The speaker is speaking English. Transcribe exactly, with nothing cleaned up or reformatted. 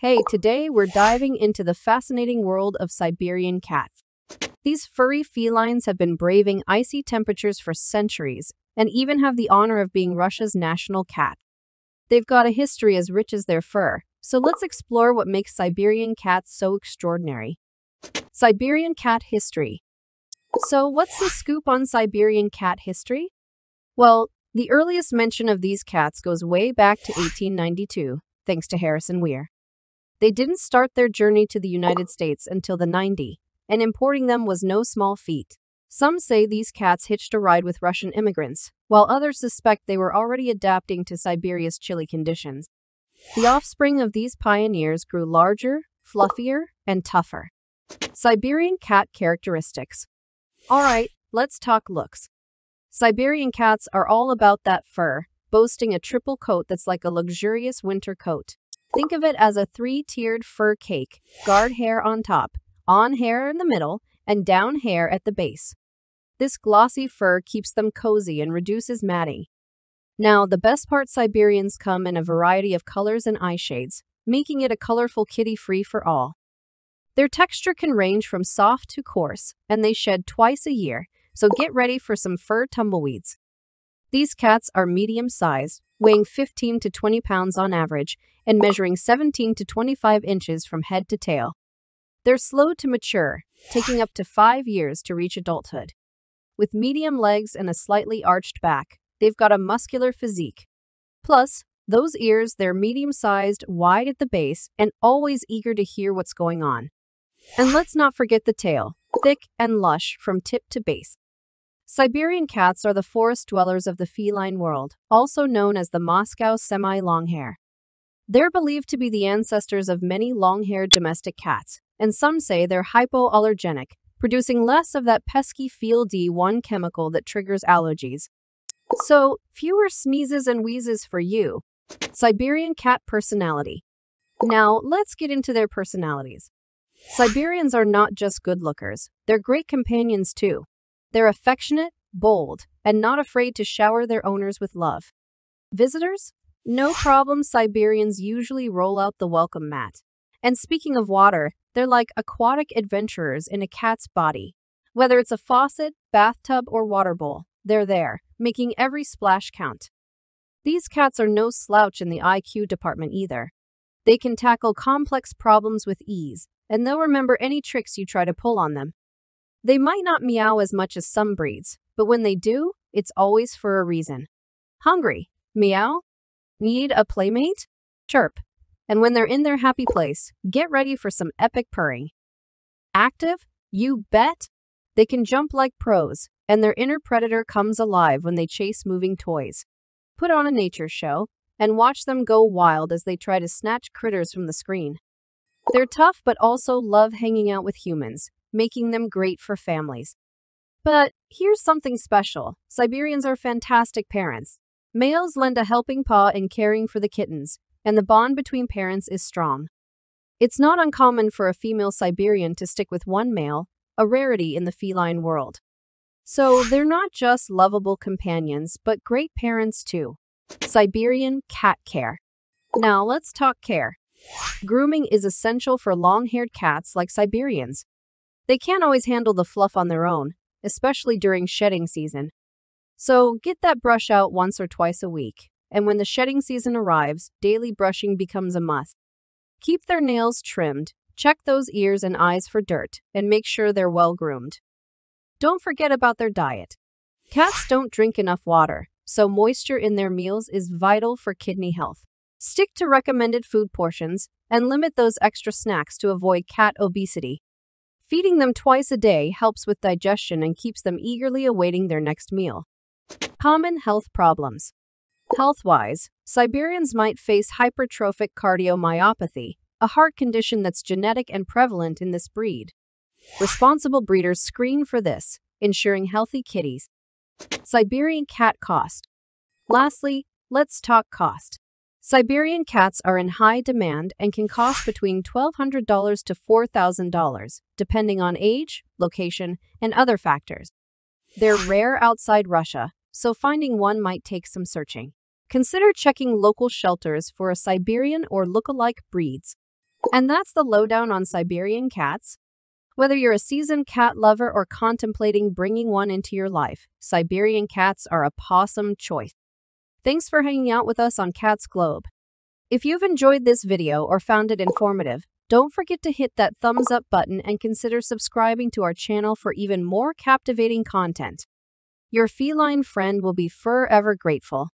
Hey, today we're diving into the fascinating world of Siberian cats. These furry felines have been braving icy temperatures for centuries and even have the honor of being Russia's national cat. They've got a history as rich as their fur, so let's explore what makes Siberian cats so extraordinary. Siberian cat history. So, what's the scoop on Siberian cat history? Well, the earliest mention of these cats goes way back to eighteen ninety-two, thanks to Harrison Weir. They didn't start their journey to the United States until the nineties, and importing them was no small feat. Some say these cats hitched a ride with Russian immigrants, while others suspect they were already adapting to Siberia's chilly conditions. The offspring of these pioneers grew larger, fluffier, and tougher. Siberian cat characteristics. All right, let's talk looks. Siberian cats are all about that fur, boasting a triple coat that's like a luxurious winter coat. Think of it as a three-tiered fur cake, guard hair on top, on hair in the middle, and down hair at the base. This glossy fur keeps them cozy and reduces matting. Now, the best part, Siberians come in a variety of colors and eye shades, making it a colorful kitty free for all. Their texture can range from soft to coarse, and they shed twice a year, so get ready for some fur tumbleweeds. These cats are medium-sized, weighing fifteen to twenty pounds on average, and measuring seventeen to twenty-five inches from head to tail. They're slow to mature, taking up to five years to reach adulthood. With medium legs and a slightly arched back, they've got a muscular physique. Plus, those ears, they're medium-sized, wide at the base, and always eager to hear what's going on. And let's not forget the tail, thick and lush from tip to base. Siberian cats are the forest dwellers of the feline world, also known as the Moscow semi-longhair. They're believed to be the ancestors of many long-haired domestic cats, and some say they're hypoallergenic, producing less of that pesky Fel D one chemical that triggers allergies. So, fewer sneezes and wheezes for you. Siberian cat personality. Now, let's get into their personalities. Siberians are not just good lookers, they're great companions too. They're affectionate, bold, and not afraid to shower their owners with love. Visitors? No problem, Siberians usually roll out the welcome mat. And speaking of water, they're like aquatic adventurers in a cat's body. Whether it's a faucet, bathtub, or water bowl, they're there, making every splash count. These cats are no slouch in the I Q department either. They can tackle complex problems with ease, and they'll remember any tricks you try to pull on them. They might not meow as much as some breeds, but when they do, it's always for a reason. Hungry? Meow? Need a playmate? Chirp. And when they're in their happy place, get ready for some epic purring. Active? You bet! They can jump like pros, and their inner predator comes alive when they chase moving toys. Put on a nature show, and watch them go wild as they try to snatch critters from the screen. They're tough but also love hanging out with humans, making them great for families. But here's something special. Siberians are fantastic parents. Males lend a helping paw in caring for the kittens, and the bond between parents is strong. It's not uncommon for a female Siberian to stick with one male, a rarity in the feline world. So they're not just lovable companions, but great parents too. Siberian cat care. Now let's talk care. Grooming is essential for long-haired cats like Siberians. They can't always handle the fluff on their own, especially during shedding season. So get that brush out once or twice a week, and when the shedding season arrives, daily brushing becomes a must. Keep their nails trimmed, check those ears and eyes for dirt, and make sure they're well-groomed. Don't forget about their diet. Cats don't drink enough water, so moisture in their meals is vital for kidney health. Stick to recommended food portions, and limit those extra snacks to avoid cat obesity. Feeding them twice a day helps with digestion and keeps them eagerly awaiting their next meal. Common health problems. Health-wise, Siberians might face hypertrophic cardiomyopathy, a heart condition that's genetic and prevalent in this breed. Responsible breeders screen for this, ensuring healthy kitties. Siberian cat cost. Lastly, let's talk cost. Siberian cats are in high demand and can cost between twelve hundred to four thousand dollars, depending on age, location, and other factors. They're rare outside Russia, so finding one might take some searching. Consider checking local shelters for a Siberian or look-alike breeds. And that's the lowdown on Siberian cats. Whether you're a seasoned cat lover or contemplating bringing one into your life, Siberian cats are a possum choice. Thanks for hanging out with us on Cats Globe. If you've enjoyed this video or found it informative, don't forget to hit that thumbs up button and consider subscribing to our channel for even more captivating content. Your feline friend will be forever grateful.